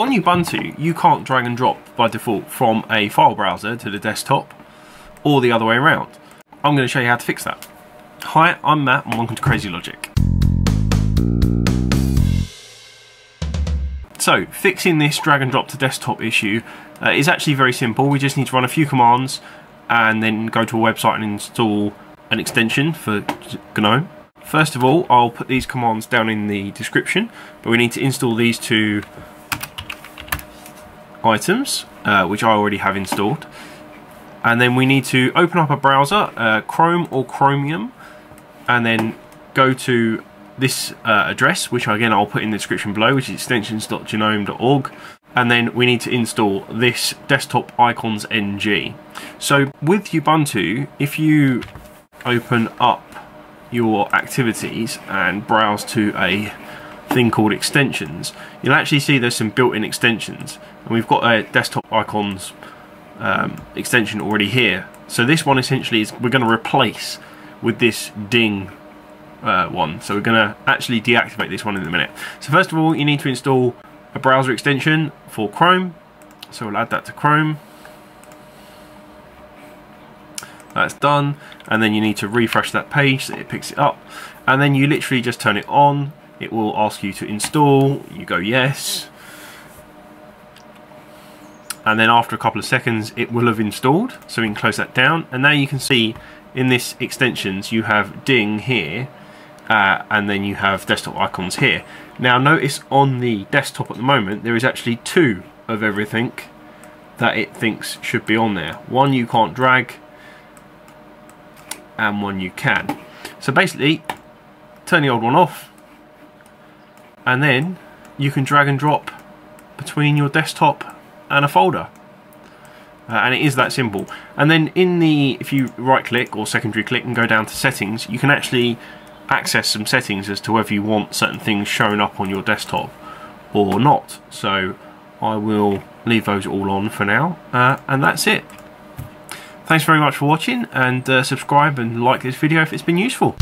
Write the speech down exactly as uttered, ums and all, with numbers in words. on Ubuntu, you can't drag and drop by default from a file browser to the desktop or the other way around. I'm going to show you how to fix that. Hi, I'm Matt and welcome to Crazy Logic. So, fixing this drag and drop to desktop issue uh, is actually very simple. We just need to run a few commands and then go to a website and install an extension for GNOME. First of all, I'll put these commands down in the description, but we need to install these two items, uh, which I already have installed. And then we need to open up a browser, uh, Chrome or Chromium, and then go to this uh, address, which again I'll put in the description below, which is extensions dot gnome dot org. And then we need to install this desktop icons N G. So with Ubuntu, if you open up your activities and browse to a thing called extensions, you'll actually see there's some built-in extensions, and we've got a desktop icons um, extension already here. So this one essentially is we're going to replace with this ding uh, one. So we're going to actually deactivate this one in a minute. So first of all, you need to install a browser extension for Chrome. So we'll add that to Chrome. That's done, and then you need to refresh that page so it picks it up, and then you literally just turn it on. It will ask you to install, you go yes, and then after a couple of seconds it will have installed. So we can close that down, and now you can see in this extensions you have ding here, uh, and then you have desktop icons here. Now notice on the desktop at the moment there is actually two of everything that it thinks should be on there. One you can't drag, and one you can. So basically, turn the old one off, and then you can drag and drop between your desktop and a folder. Uh, and it is that simple. And then in the, if you right click or secondary click and go down to settings, you can actually access some settings as to whether you want certain things shown up on your desktop or not. So I will leave those all on for now, uh, and that's it. Thanks very much for watching, and uh, subscribe and like this video if it's been useful.